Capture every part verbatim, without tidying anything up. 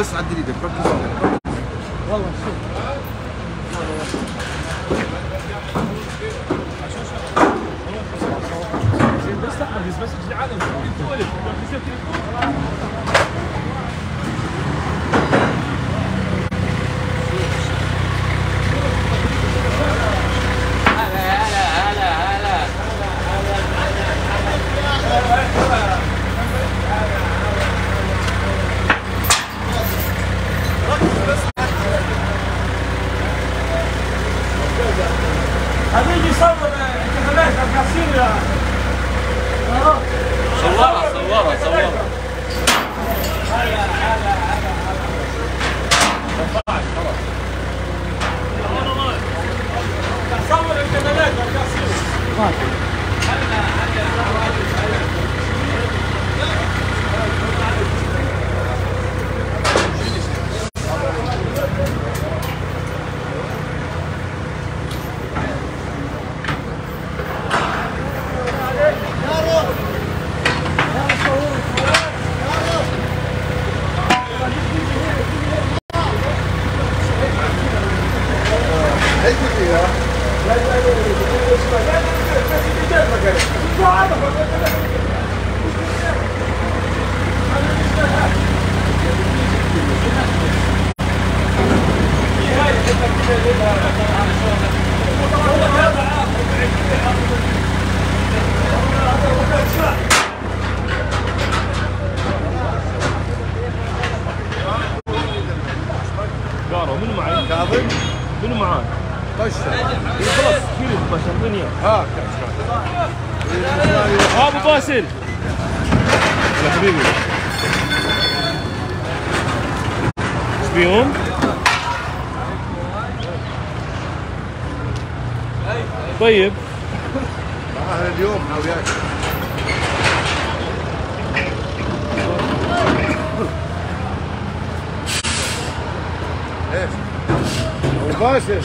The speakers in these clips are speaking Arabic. بس عدل ايدك ركز والله شوف بس بس بس العالم هنيجي صور انتخابات الكاسير يا صورها صورها صورها هلا هلا هلا خلاص صور انتخابات الكاسير هلا هلا طيب انا اليوم انا وياك ايش ابو باسل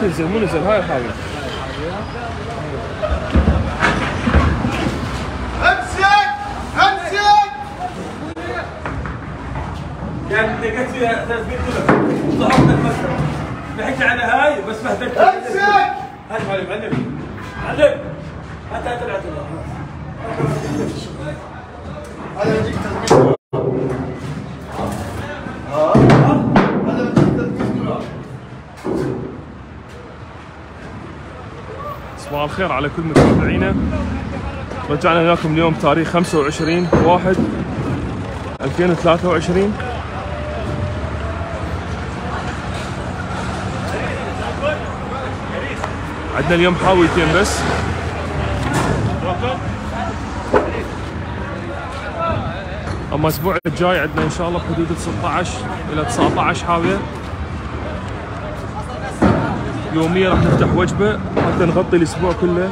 تنزل مو نزل هاي الحاوية. امسك امسك يعني انت قلت فيها ثلاثمية دولار وضحكت المكتب ضحكت على هاي بس بهدلت. امسك هاي معلم علم علم هات هات العدل هذا يجيك ثلاثمية صباح الخير على كل متابعينا. رجعنا لكم اليوم تاريخ خمسة وعشرين واحد ألفين وثلاثة وعشرين. عندنا اليوم حاويتين بس. اما الاسبوع الجاي عندنا ان شاء الله بحدود ستة عشر الى تسعة عشر حاويه يوميا. راح نفتح وجبه حتى نغطي الاسبوع كله،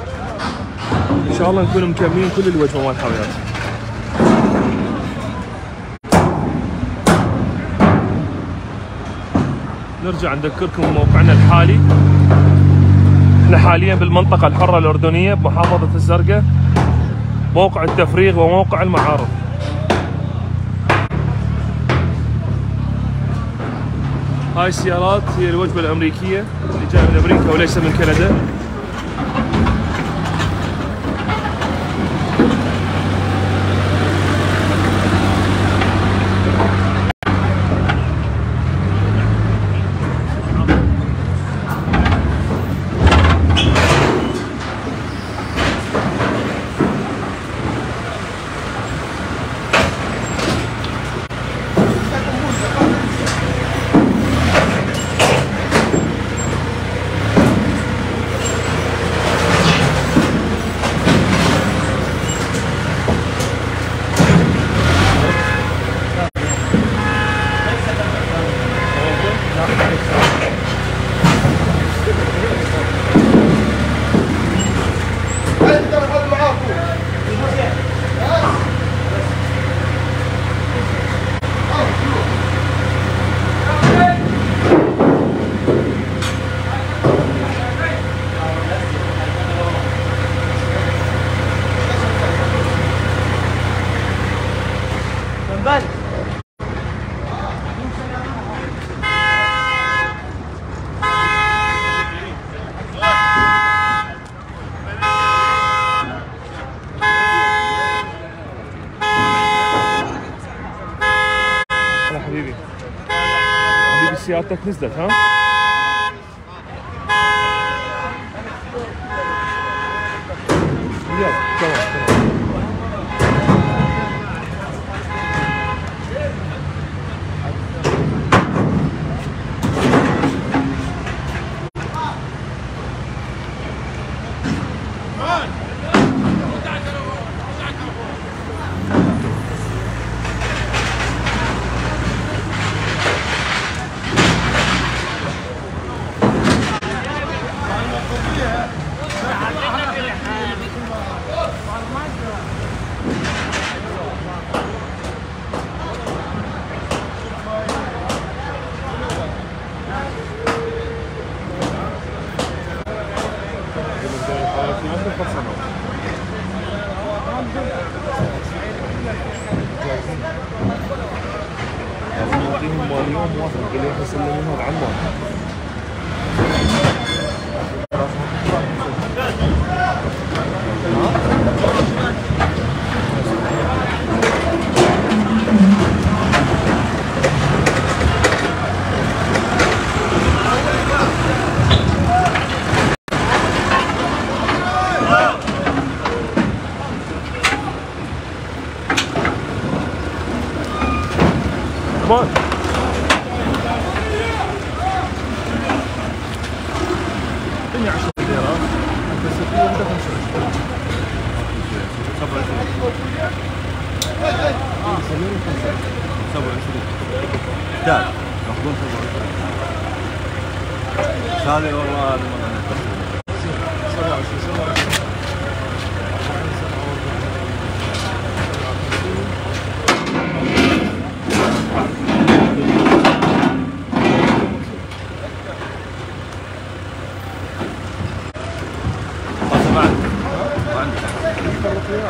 ان شاء الله نكون مكملين كل الوجبه مال الحاويات. نرجع نذكركم بموقعنا الحالي. احنا حاليا بالمنطقه الحره الاردنيه بمحافظه الزرقاء، موقع التفريغ وموقع المعارض. هاي السيارات هي الوجبة الأمريكية اللي جاية من أمريكا وليس من كندا. سيارتك نزلت ها؟ يلا تمام تمام. Oh,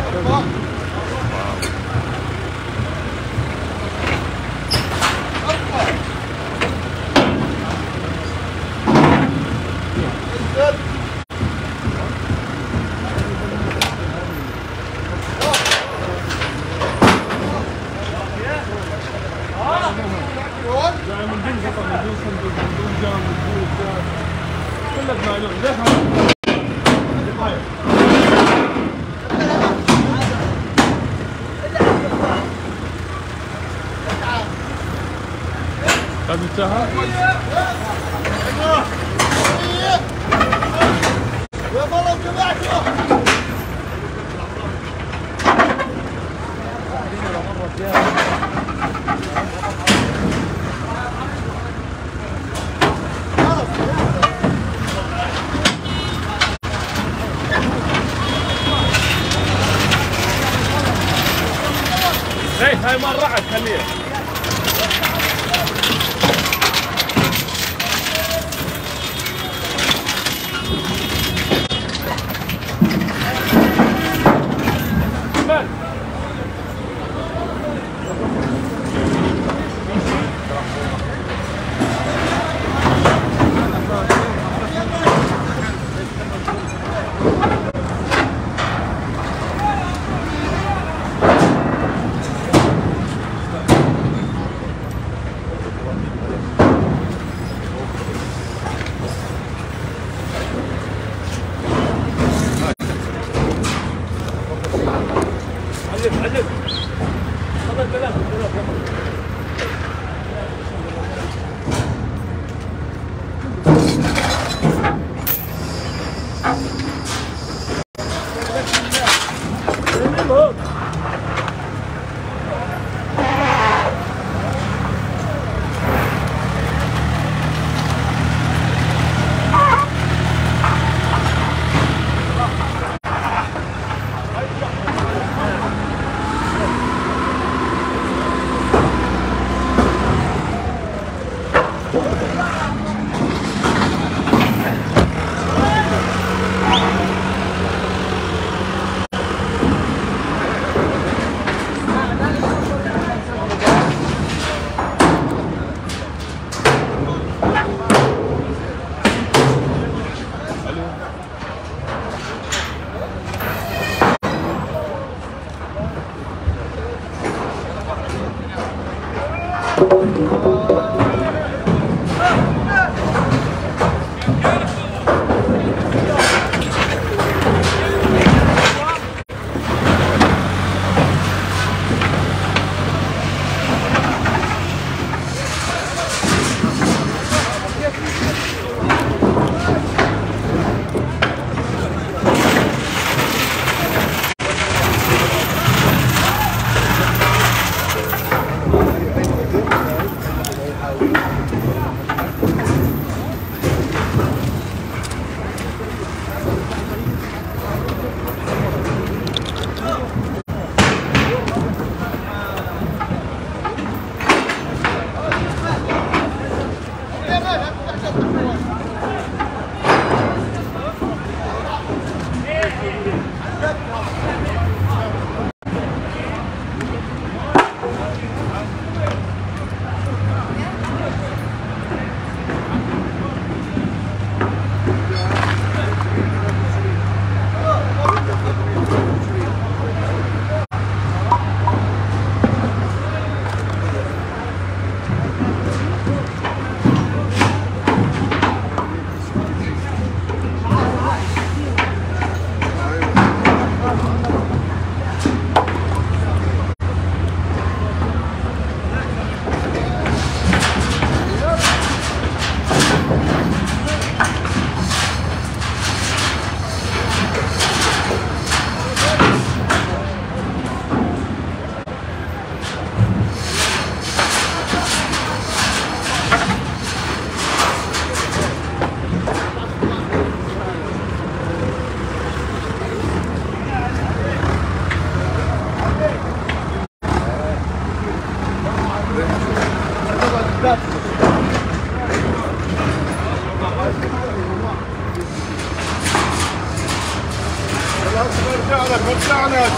ارجع لك وارجع لك.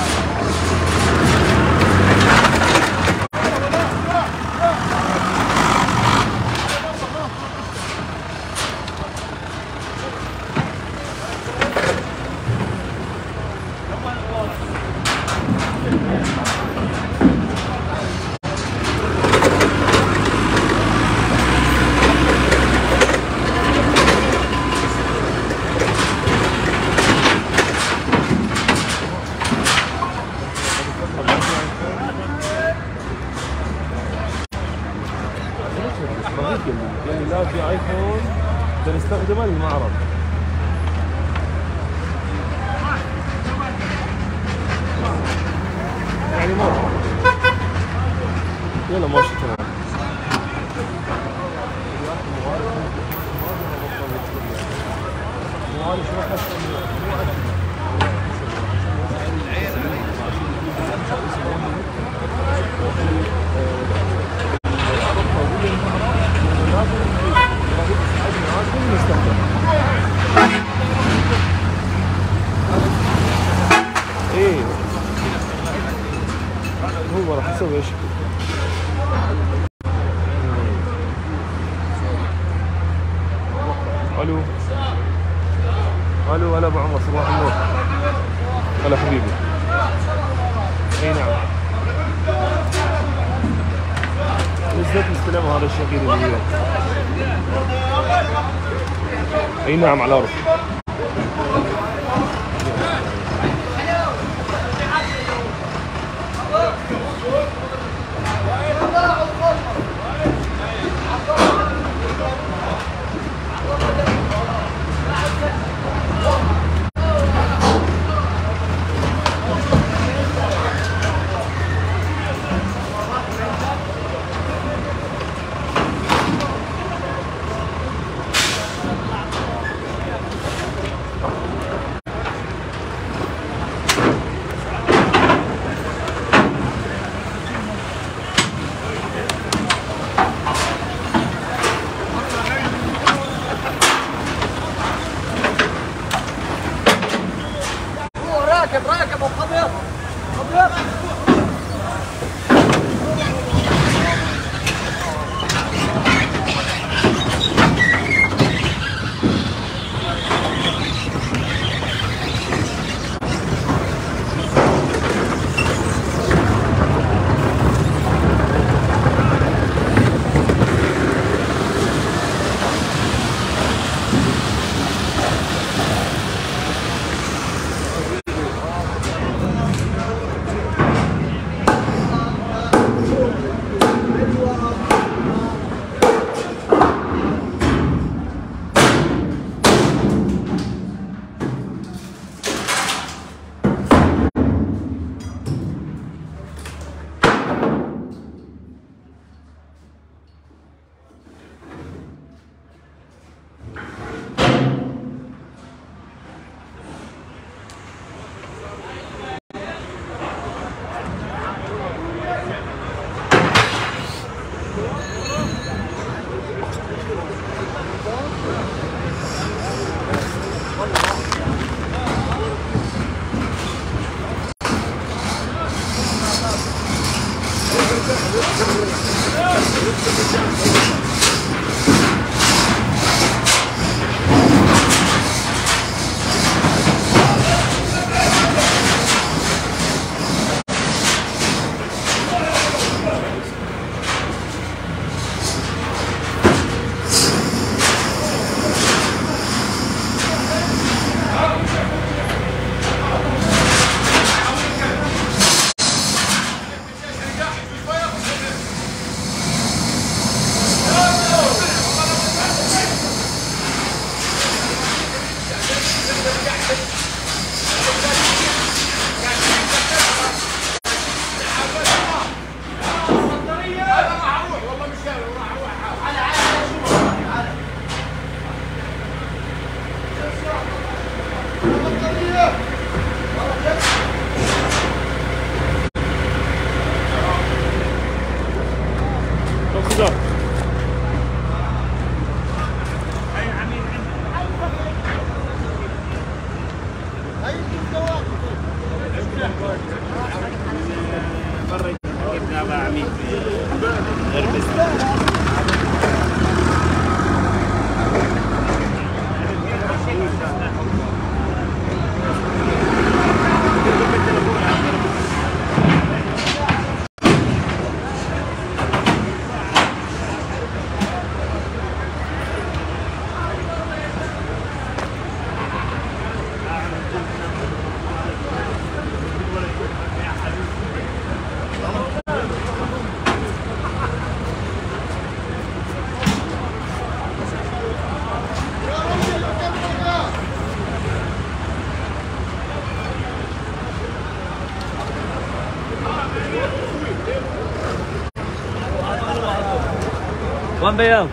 يعني لا في ايفون بنستخدمه للمعرض. يعني ما يلا ما شفت هو راح يسوي ايش؟ الو الو هلا ابو عمر، صباح النور. هلا حبيبي. اي نعم بالذات مستلمه هذا الشقيق اللي وياه. اي نعم على الارض. راكب وقبض قبض برا جبنا بعميد غربسة. One bell.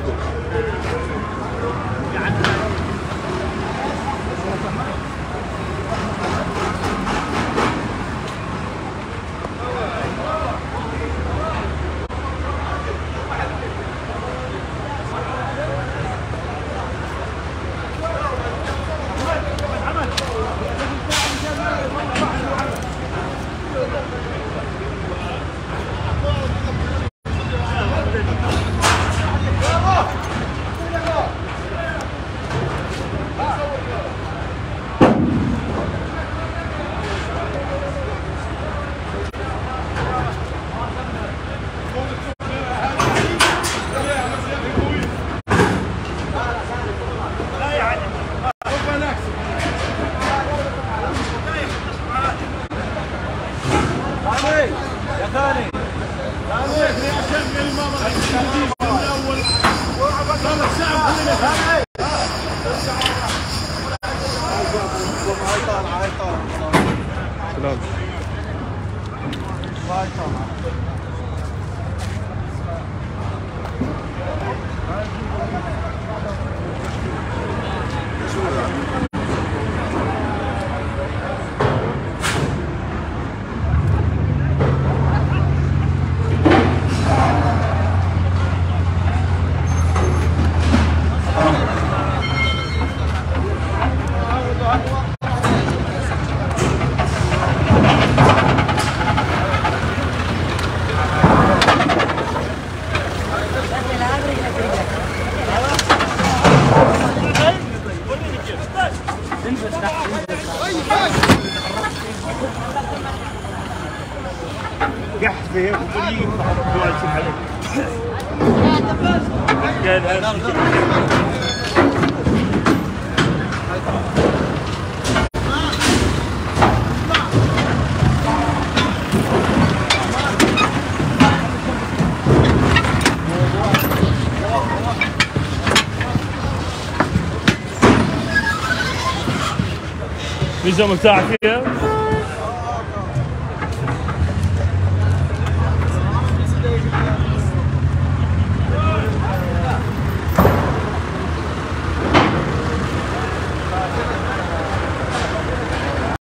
Wie zal ik daar weer?